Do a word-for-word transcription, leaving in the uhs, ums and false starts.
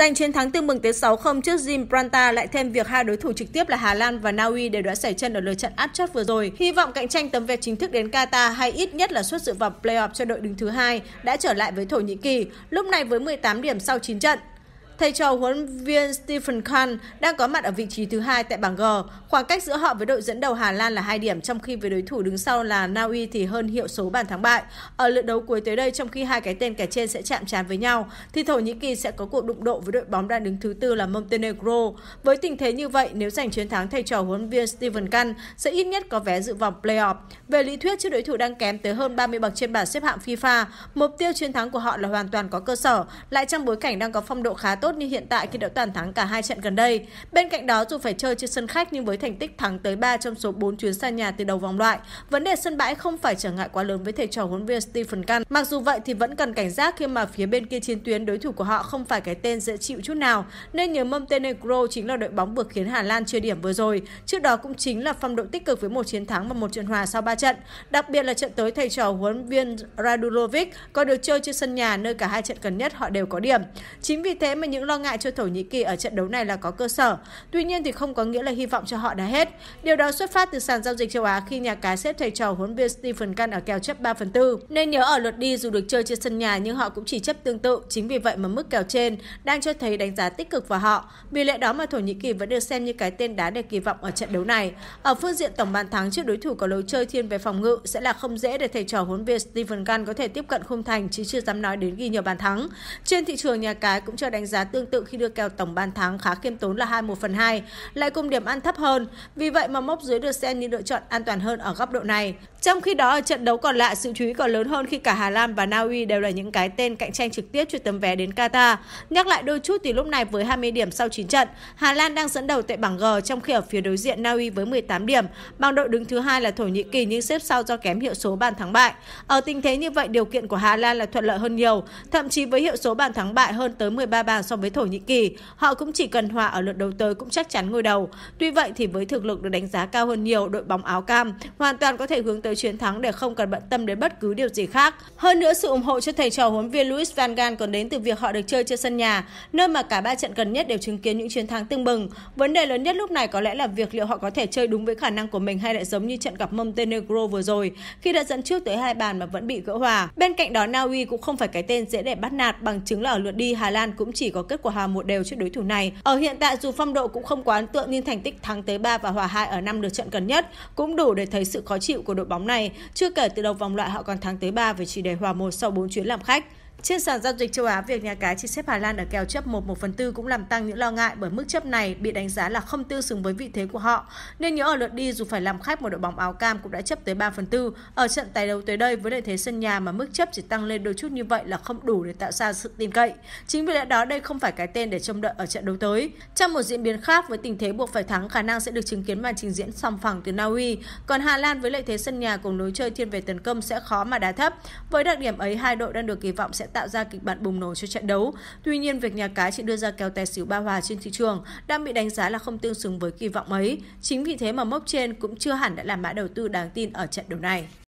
Giành chiến thắng tương bừng tới sáu không trước Jim Pranta lại thêm việc hai đối thủ trực tiếp là Hà Lan và Na Uy đều đã sảy chân ở lượt trận áp chót vừa rồi. Hy vọng cạnh tranh tấm vé chính thức đến Qatar hay ít nhất là suất dự vào playoff cho đội đứng thứ hai đã trở lại với Thổ Nhĩ Kỳ, lúc này với mười tám điểm sau chín trận. Thầy trò huấn viên Stephen Kahn đang có mặt ở vị trí thứ hai tại bảng G. Khoảng cách giữa họ với đội dẫn đầu Hà Lan là hai điểm, trong khi với đối thủ đứng sau là Na Uy thì hơn hiệu số bàn thắng bại. Ở lượt đấu cuối tới đây, trong khi hai cái tên kẻ trên sẽ chạm trán với nhau, thì Thổ Nhĩ Kỳ sẽ có cuộc đụng độ với đội bóng đang đứng thứ tư là Montenegro. Với tình thế như vậy, nếu giành chiến thắng, thầy trò huấn viên Stephen Gunn sẽ ít nhất có vé dự vòng playoff. Về lý thuyết, trước đối thủ đang kém tới hơn ba mươi bậc trên bảng xếp hạng FIFA, mục tiêu chiến thắng của họ là hoàn toàn có cơ sở, lại trong bối cảnh đang có phong độ khá tốt như hiện tại khi đã toàn thắng cả hai trận gần đây. Bên cạnh đó, dù phải chơi trên sân khách nhưng với thành tích thắng tới ba trong số bốn chuyến xa nhà từ đầu vòng loại, vấn đề sân bãi không phải trở ngại quá lớn với thầy trò huấn viên Stephen Gunn. Mặc dù vậy thì vẫn cần cảnh giác khi mà phía bên kia chiến tuyến đối thủ của họ không phải cái tên dễ chịu chút nào. Nên nhớ Montenegro chính là đội bóng vừa khiến Hà Lan chia điểm vừa rồi. Trước đó cũng chính là phong độ tích cực với một chiến thắng và một trận hòa sau ba trận. Đặc biệt là trận tới thầy trò huấn viên Radulovic có được chơi trên sân nhà nơi cả hai trận gần nhất họ đều có điểm. Chính vì thế mà những lo ngại cho Thổ Nhĩ Kỳ ở trận đấu này là có cơ sở. Tuy nhiên thì không có nghĩa là hy vọng cho họ đã hết. Điều đó xuất phát từ sàn giao dịch châu Á khi nhà cái xếp thầy trò huấn viên Stephen Gunn ở kèo chấp ba phần tư. Nên nhớ ở lượt đi dù được chơi trên sân nhà nhưng họ cũng chỉ chấp tương tự. Chính vì vậy mà mức kèo trên đang cho thấy đánh giá tích cực vào họ. Vì lẽ đó mà Thổ Nhĩ Kỳ vẫn được xem như cái tên đá để kỳ vọng ở trận đấu này. Ở phương diện tổng bàn thắng trước đối thủ có lối chơi thiên về phòng ngự sẽ là không dễ để thầy trò huấn viên Stephen Gunn có thể tiếp cận khung thành, chứ chưa dám nói đến ghi nhiều bàn thắng. Trên thị trường nhà cái cũng cho đánh giá tương tự khi đưa kèo tổng bàn thắng khá khiêm tốn là hai một phần hai, lại cùng điểm ăn thấp hơn. Vì vậy mà mốc dưới được xem như lựa chọn an toàn hơn ở góc độ này. Trong khi đó, ở trận đấu còn lại, sự chú ý còn lớn hơn khi cả Hà Lan và Na Uy đều là những cái tên cạnh tranh trực tiếp cho tấm vé đến Qatar. Nhắc lại đôi chút thì lúc này với hai mươi điểm sau chín trận, Hà Lan đang dẫn đầu tại bảng G, trong khi ở phía đối diện Na Uy với mười tám điểm. Bảng đội đứng thứ hai là Thổ Nhĩ Kỳ nhưng xếp sau do kém hiệu số bàn thắng bại. Ở tình thế như vậy, điều kiện của Hà Lan là thuận lợi hơn nhiều, thậm chí với hiệu số bàn thắng bại hơn tới mười ba bàn so với Thổ Nhĩ Kỳ, họ cũng chỉ cần hòa ở lượt đấu tới cũng chắc chắn ngôi đầu. Tuy vậy thì với thực lực được đánh giá cao hơn nhiều, đội bóng áo cam hoàn toàn có thể hướng tới chiến thắng để không cần bận tâm đến bất cứ điều gì khác. Hơn nữa, sự ủng hộ cho thầy trò huấn viên Luis van Gaal còn đến từ việc họ được chơi trên sân nhà, nơi mà cả ba trận gần nhất đều chứng kiến những chiến thắng tương bừng. Vấn đề lớn nhất lúc này có lẽ là việc liệu họ có thể chơi đúng với khả năng của mình hay lại giống như trận gặp Montenegro vừa rồi, khi đã dẫn trước tới hai bàn mà vẫn bị gỡ hòa. Bên cạnh đó, Na Uy cũng không phải cái tên dễ để bắt nạt, bằng chứng là ở lượt đi Hà Lan cũng chỉ có kết quả hòa một đều trước đối thủ này. Ở hiện tại dù phong độ cũng không quá ấn tượng nhưng thành tích thắng tới ba và hòa hai ở năm lượt trận gần nhất cũng đủ để thấy sự khó chịu của đội bóng này. Chưa kể từ đầu vòng loại họ còn thắng tới ba và chỉ để hòa một sau bốn chuyến làm khách. Trên sàn giao dịch châu Á, việc nhà cái chỉ xếp Hà Lan ở kèo chấp một một phần tư cũng làm tăng những lo ngại bởi mức chấp này bị đánh giá là không tương xứng với vị thế của họ. Nên nhớ ở lượt đi dù phải làm khách, một đội bóng áo cam cũng đã chấp tới ba phần tư. Ở trận tái đấu tới đây với lợi thế sân nhà mà mức chấp chỉ tăng lên đôi chút như vậy là không đủ để tạo ra sự tin cậy. Chính vì lẽ đó đây không phải cái tên để trông đợi ở trận đấu tới. Trong một diễn biến khác, với tình thế buộc phải thắng, khả năng sẽ được chứng kiến màn trình diễn song phẳng từ Na Uy. Còn Hà Lan với lợi thế sân nhà cùng lối chơi thiên về tấn công sẽ khó mà đá thấp. Với đặc điểm ấy, hai đội đang được kỳ vọng sẽ tạo ra kịch bản bùng nổ cho trận đấu. Tuy nhiên, việc nhà cái chỉ đưa ra kèo tài xỉu ba hòa trên thị trường đang bị đánh giá là không tương xứng với kỳ vọng ấy. Chính vì thế mà mốc trên cũng chưa hẳn đã là mã đầu tư đáng tin ở trận đấu này.